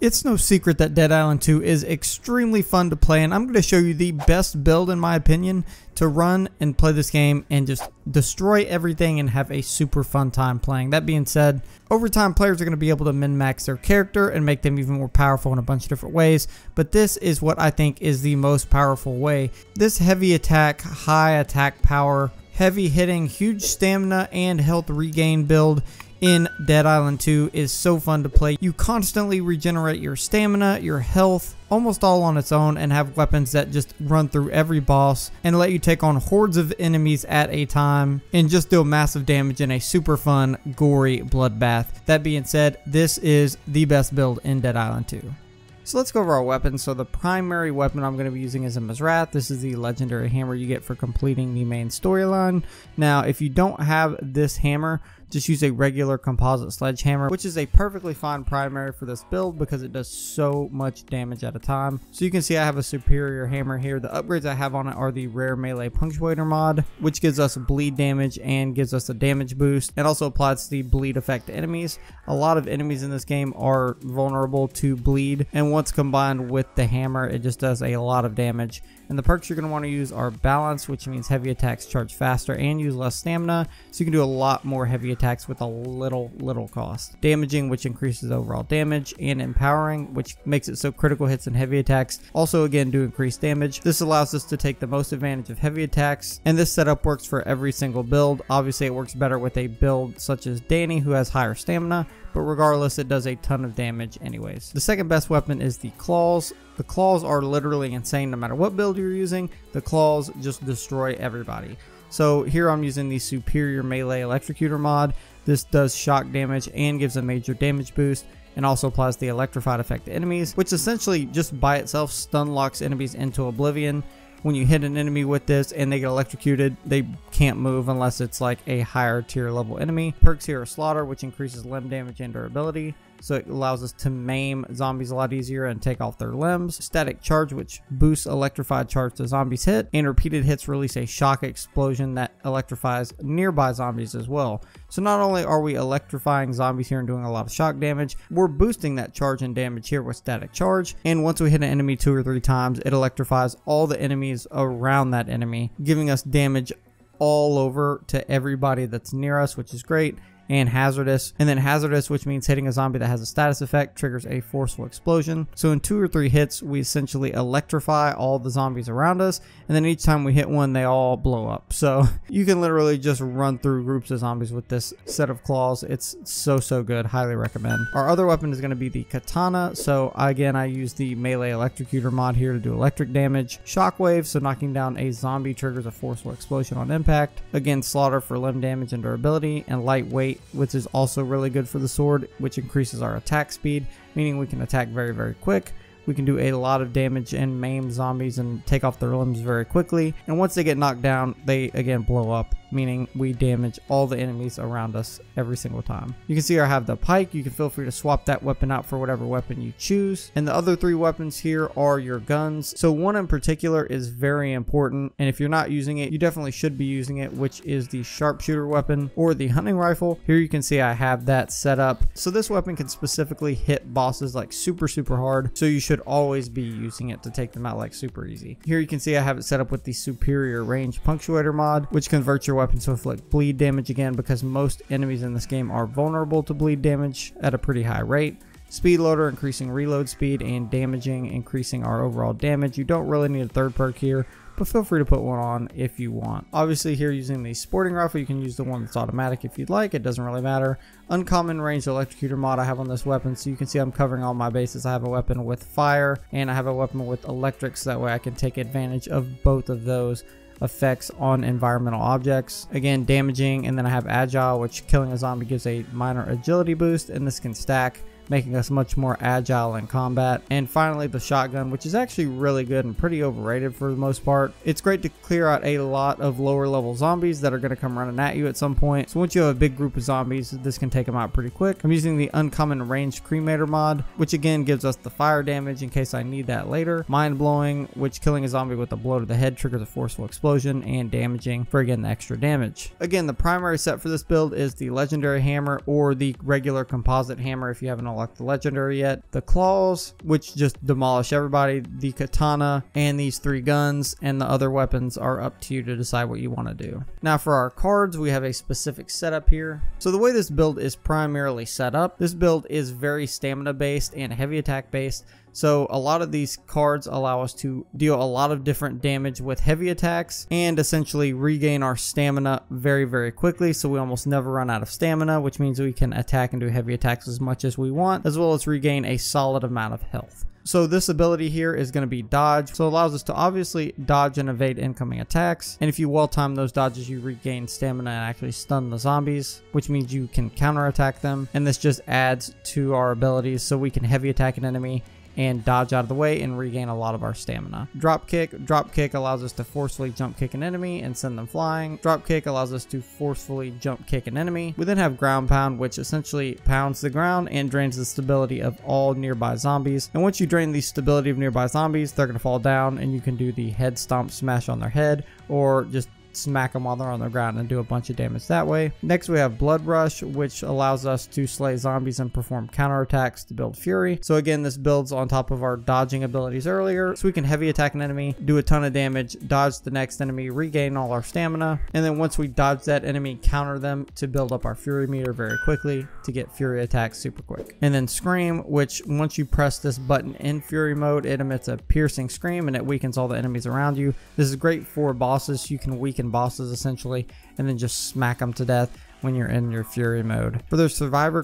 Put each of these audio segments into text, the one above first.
It's no secret that Dead Island 2 is extremely fun to play, and I'm going to show you the best build, in my opinion, to run and play this game and just destroy everything and have a super fun time playing. That being said, over time players are going to be able to min-max their character and make them even more powerful in a bunch of different ways, but this is what I think is the most powerful way. This heavy attack, high attack power, heavy hitting, huge stamina, and health regain build in Dead Island 2 is so fun to play. You constantly regenerate your stamina, your health, almost all on its own, and have weapons that just run through every boss and let you take on hordes of enemies at a time and just deal massive damage in a super fun, gory bloodbath. That being said, this is the best build in Dead Island 2. So let's go over our weapons. So the primary weapon I'm going to be using is a Mizrath. This is the legendary hammer you get for completing the main storyline. Now, if you don't have this hammer, just use a regular composite sledgehammer, which is a perfectly fine primary for this build because it does so much damage at a time. So you can see I have a superior hammer here. The upgrades I have on it are the rare melee punctuator mod, which gives us bleed damage and gives us a damage boost. It also applies the bleed effect to enemies. A lot of enemies in this game are vulnerable to bleed, and once combined with the hammer, it just does a lot of damage. And the perks you're going to want to use are balance, which means heavy attacks charge faster and use less stamina, so you can do a lot more heavy attacks with a little cost. Damaging, which increases overall damage, and empowering, which makes it so critical hits and heavy attacks also again do increase damage. This allows us to take the most advantage of heavy attacks, and this setup works for every single build. Obviously it works better with a build such as Danny, who has higher stamina, but regardless it does a ton of damage anyways. The second best weapon is the claws. The claws are literally insane no matter what build you're using. The claws just destroy everybody. So here I'm using the superior melee electrocutor mod. This does shock damage and gives a major damage boost, and also applies the electrified effect to enemies, which essentially just by itself stun locks enemies into oblivion. When you hit an enemy with this and they get electrocuted, they can't move unless it's like a higher tier level enemy. Perks here are slaughter, which increases limb damage and durability, so it allows us to maim zombies a lot easier and take off their limbs. Static charge, which boosts electrified charge to zombies hit, and repeated hits release a shock explosion that electrifies nearby zombies as well. So not only are we electrifying zombies here and doing a lot of shock damage, we're boosting that charge and damage here with static charge, and once we hit an enemy 2 or 3 times, it electrifies all the enemies around that enemy, giving us damage all over to everybody that's near us, which is great. And hazardous, which means hitting a zombie that has a status effect triggers a forceful explosion. So in 2 or 3 hits we essentially electrify all the zombies around us, and then each time we hit one they all blow up. So you can literally just run through groups of zombies with this set of claws. It's so good, highly recommend. Our other weapon is going to be the katana. So again, I use the melee electrocutor mod here to do electric damage. Shockwave, so knocking down a zombie triggers a forceful explosion on impact. Again, slaughter for limb damage and durability, and lightweight, which is also really good for the sword, which increases our attack speed, meaning we can attack very quick. We can do a lot of damage and maim zombies and take off their limbs very quickly, and once they get knocked down they again blow up, meaning we damage all the enemies around us every single time. You can see here I have the pike. You can feel free to swap that weapon out for whatever weapon you choose. And the other 3 weapons here are your guns. So one in particular is very important, and if you're not using it, you definitely should be using it, which is the sharpshooter weapon or the hunting rifle. Here you can see I have that set up. So this weapon can specifically hit bosses like super hard, so you should always be using it to take them out like super easy. Here you can see I have it set up with the superior range punctuator mod, which converts your weapons to inflict bleed damage, again because most enemies in this game are vulnerable to bleed damage at a pretty high rate. Speed loader, increasing reload speed, and damaging, increasing our overall damage. You don't really need a third perk here, but feel free to put one on if you want. Obviously here using the sporting rifle, you can use the one that's automatic if you'd like, it doesn't really matter. Uncommon range electrocutor mod I have on this weapon, so you can see I'm covering all my bases. I have a weapon with fire and I have a weapon with electric, so that way I can take advantage of both of those effects on environmental objects. Again, damaging, and then I have agile, which killing a zombie gives a minor agility boost, and this can stack, making us much more agile in combat. And finally the shotgun, which is actually really good and pretty overrated for the most part. It's great to clear out a lot of lower level zombies that are going to come running at you at some point, so once you have a big group of zombies this can take them out pretty quick. I'm using the uncommon ranged cremator mod, which again gives us the fire damage in case I need that later. Mind blowing, which killing a zombie with a blow to the head triggers a forceful explosion, and damaging for again the extra damage. Again, the primary set for this build is the legendary hammer or the regular composite hammer if you have an unlocked the legendary yet. The claws, which just demolish everybody, the katana, and these three guns, and the other weapons are up to you to decide what you want to do. Now for our cards, we have a specific setup here. So the way this build is primarily set up, this build is very stamina based and heavy attack based. So a lot of these cards allow us to deal a lot of different damage with heavy attacks and essentially regain our stamina very, very quickly. So we almost never run out of stamina, which means we can attack and do heavy attacks as much as we want, as well as regain a solid amount of health. So this ability here is going to be dodge. So it allows us to obviously dodge and evade incoming attacks. And if you well time those dodges, you regain stamina and actually stun the zombies, which means you can counterattack them. And this just adds to our abilities, so we can heavy attack an enemy and dodge out of the way and regain a lot of our stamina. Dropkick. Dropkick allows us to forcefully jump kick an enemy and send them flying. Dropkick allows us to forcefully jump kick an enemy. We then have ground pound, which essentially pounds the ground and drains the stability of all nearby zombies. And once you drain the stability of nearby zombies, they're gonna fall down and you can do the head stomp smash on their head or just smack them while they're on the ground and do a bunch of damage that way. Next we have Blood Rush, which allows us to slay zombies and perform counterattacks to build fury. So again, this builds on top of our dodging abilities earlier, so we can heavy attack an enemy, do a ton of damage, dodge the next enemy, regain all our stamina, and then once we dodge that enemy, counter them to build up our fury meter very quickly to get fury attacks super quick. And then Scream, which once you press this button in fury mode, it emits a piercing scream and it weakens all the enemies around you. This is great for bosses. You can weaken bosses essentially and then just smack them to death when you're in your fury mode. For the survivor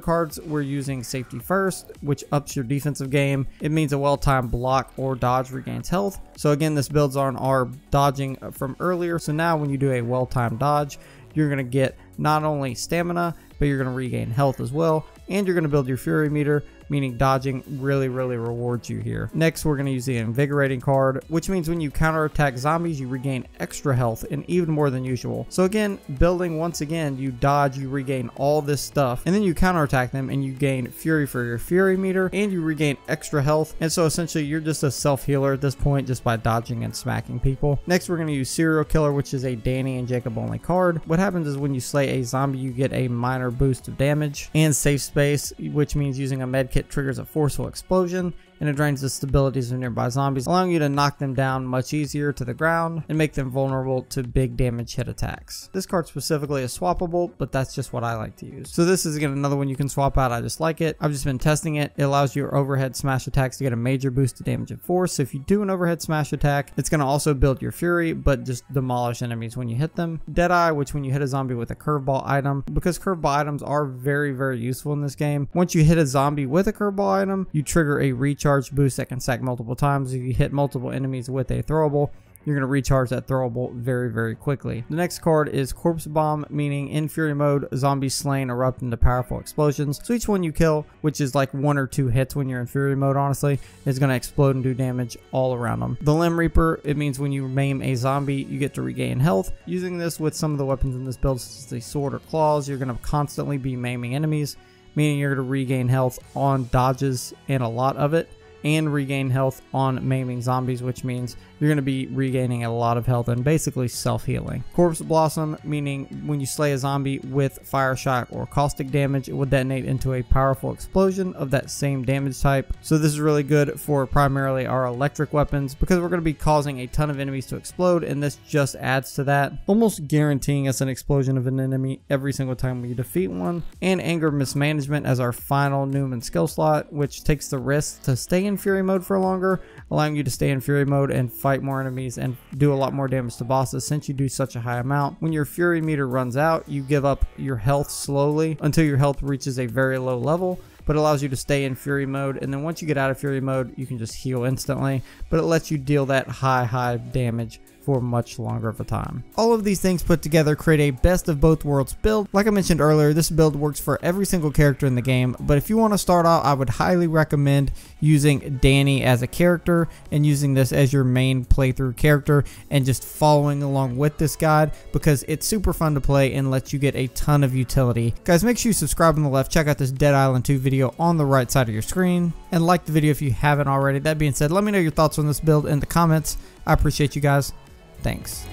cards, we're using Safety First, which ups your defensive game. It means a well-timed block or dodge regains health. So again, this builds on our dodging from earlier. So now when you do a well-timed dodge, you're going to get not only stamina, but you're going to regain health as well, and you're going to build your fury meter, meaning dodging really, really rewards you here. Next, we're going to use the Invigorating card, which means when you counterattack zombies, you regain extra health and even more than usual. So again, building once again, you dodge, you regain all this stuff, and then you counterattack them and you gain fury for your fury meter and you regain extra health. And so essentially you're just a self-healer at this point just by dodging and smacking people. Next, we're going to use Serial Killer, which is a Danny and Jacob only card. What happens is when you slay a zombie, you get a minor boost of damage. And Safe Space, which means using a medkit triggers a forceful explosion and it drains the stabilities of nearby zombies, allowing you to knock them down much easier to the ground and make them vulnerable to big damage hit attacks. This card specifically is swappable, but that's just what I like to use. So this is again another one you can swap out. I just like it. I've just been testing it. It allows your overhead smash attacks to get a major boost to damage and force. So if you do an overhead smash attack, it's going to also build your fury, but just demolish enemies when you hit them. Deadeye, which when you hit a zombie with a curveball item, because curveball items are very, very useful in this game. Once you hit a zombie with a curveball item, you trigger a recharge boost that can stack multiple times. If you hit multiple enemies with a throwable, you're going to recharge that throwable very, very quickly. The next card is Corpse Bomb, meaning in fury mode, zombies slain erupt into powerful explosions. So each one you kill, which is like one or two hits when you're in fury mode, honestly, is going to explode and do damage all around them. The Limb Reaper, it means when you maim a zombie, you get to regain health. Using this with some of the weapons in this build, such as the sword or claws, you're going to constantly be maiming enemies, meaning you're going to regain health on dodges and a lot of it, and regain health on maiming zombies, which means you're going to be regaining a lot of health and basically self-healing. Corpse Blossom, meaning when you slay a zombie with fire shock or caustic damage, it will detonate into a powerful explosion of that same damage type. So this is really good for primarily our electric weapons, because we're going to be causing a ton of enemies to explode, and this just adds to that, almost guaranteeing us an explosion of an enemy every single time we defeat one. And Anger Mismanagement as our final Newman skill slot, which takes the risk to stay in fury mode for longer, allowing you to stay in fury mode and fight more enemies and do a lot more damage to bosses since you do such a high amount. When your fury meter runs out, you give up your health slowly until your health reaches a very low level, but allows you to stay in fury mode. And then once you get out of fury mode, you can just heal instantly, but it lets you deal that high damage for much longer of a time. All of these things put together create a best of both worlds build. Like I mentioned earlier, this build works for every single character in the game, but if you want to start out, I would highly recommend using Danny as a character and using this as your main playthrough character and just following along with this guide, because it's super fun to play and lets you get a ton of utility. Guys, make sure you subscribe on the left, check out this Dead Island 2 video on the right side of your screen, and like the video if you haven't already. That being said, let me know your thoughts on this build in the comments. I appreciate you guys. Thanks.